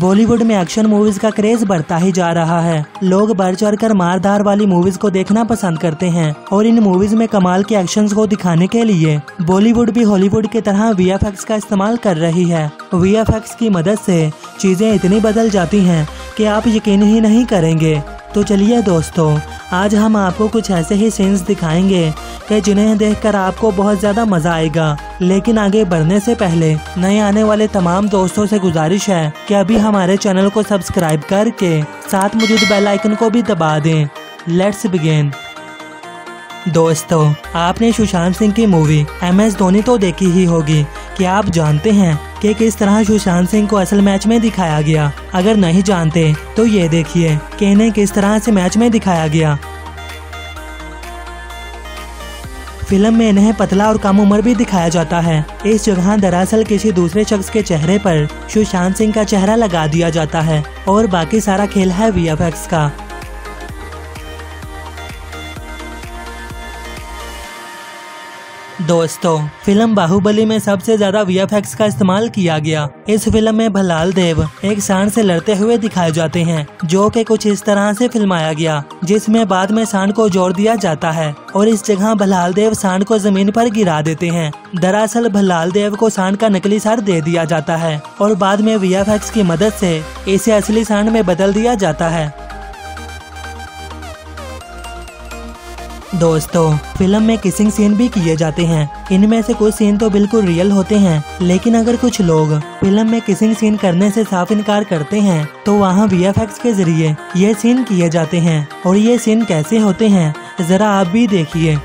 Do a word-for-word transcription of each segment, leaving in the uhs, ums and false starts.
बॉलीवुड में action movies का craze बढ़ता ही जा रहा है। लोग बढ़ चढ़कर मारधार वाली मूवीज को देखना पसंद करते हैं और इन मूवीज में कमाल के एक्शंस को दिखाने के लिए बॉलीवुड भी हॉलीवुड की तरह वीएफएक्स का इस्तेमाल कर रही है। वीएफएक्स की मदद से चीजें इतनी बदल जाती हैं कि आप यकीन ही नहीं करेंगे। तो चलिए दोस्तों, आज हम आपको कुछ ऐसे ही सीन्स दिखाएंगे कि जिन्हें देखकर आपको बहुत ज़्यादा मज़ा आएगा। लेकिन आगे बढ़ने से पहले नए आने वाले तमाम दोस्तों से गुजारिश है कि अभी हमारे चैनल को सब्सक्राइब करके साथ मौजूद बेल आइकन को भी दबा दें। Let's begin. दोस्तों, आपने सुशांत सिंह की मूवी एम एस धोनी तो देखी ही होगी। क्या आप जानते हैं कि किस तरह सुशांत सिंह को असल मैच में दिखाया गया? अगर नहीं जानते तो ये देखिए कि इन्हें किस तरह से मैच में दिखाया गया। फिल्म में इन्हें पतला और कम उम्र भी दिखाया जाता है। इस जगह दरअसल किसी दूसरे शख्स के चेहरे पर सुशांत सिंह का चेहरा लगा दिया जाता है और बाकी सारा खेल है वीएफएक्स का। दोस्तों, फिल्म बाहुबली में सबसे ज्यादा वीएफएक्स का इस्तेमाल किया गया। इस फिल्म में भल्लालदेव एक सांड से लड़ते हुए दिखाए जाते हैं, जो कि कुछ इस तरह से फिल्माया गया, जिसमें बाद में सांड को जोड़ दिया जाता है और इस जगह भल्लालदेव सांड को जमीन पर गिरा देते हैं। दरअसल भल्लालदेव को सांड का नकली सर दे दिया जाता है और बाद में वीएफएक्स की मदद से इसे असली सांड में बदल दिया जाता है। दोस्तों, फिल्म में किसिंग सीन भी किए जाते हैं। इनमें से कुछ सीन तो बिल्कुल रियल होते हैं, लेकिन अगर कुछ लोग फिल्म में किसिंग सीन करने से साफ इनकार करते हैं तो वहाँ वीएफएक्स के जरिए ये सीन किए जाते हैं। और ये सीन कैसे होते हैं जरा आप भी देखिए।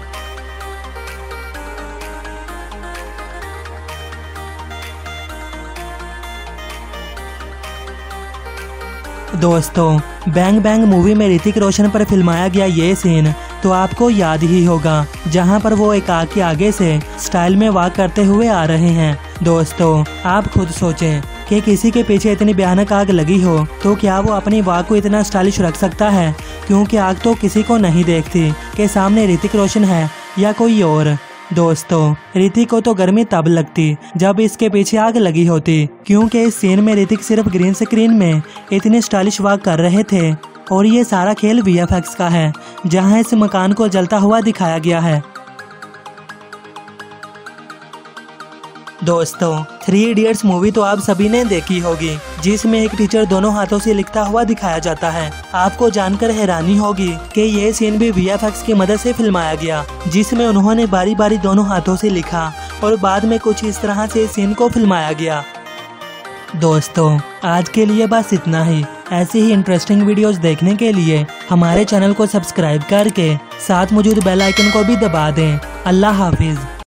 दोस्तों, बैंग बैंग मूवी में ऋतिक रोशन पर फिल्माया गया ये सीन तो आपको याद ही होगा, जहां पर वो एक आग के आगे से स्टाइल में वॉक करते हुए आ रहे हैं। दोस्तों, आप खुद सोचें कि किसी के पीछे इतनी भयानक आग लगी हो तो क्या वो अपनी वॉक को इतना स्टाइलिश रख सकता है? क्योंकि आग तो किसी को नहीं देखती कि सामने ऋतिक रोशन है या कोई और। दोस्तों, ऋतिक को तो गर्मी तब लगती जब इसके पीछे आग लगी होती, क्योंकि इस सीन में ऋतिक सिर्फ ग्रीन स्क्रीन में इतने स्टाइलिश वॉक कर रहे थे। और ये सारा खेल वीएफएक्स का है, जहां इस मकान को जलता हुआ दिखाया गया है। दोस्तों, थ्री इडियट्स मूवी तो आप सभी ने देखी होगी, जिसमें एक टीचर दोनों हाथों से लिखता हुआ दिखाया जाता है। आपको जानकर हैरानी होगी कि ये सीन भी वीएफएक्स की मदद से फिल्माया गया, जिसमें उन्होंने बारी बारी दोनों हाथों से लिखा और बाद में कुछ इस तरह से इस सीन को फिल्माया गया। दोस्तों, आज के लिए बस इतना ही। ऐसे ही इंटरेस्टिंग वीडियोस देखने के लिए हमारे चैनल को सब्सक्राइब करके साथ मौजूद बेल आइकन को भी दबा दें। अल्लाह हाफिज।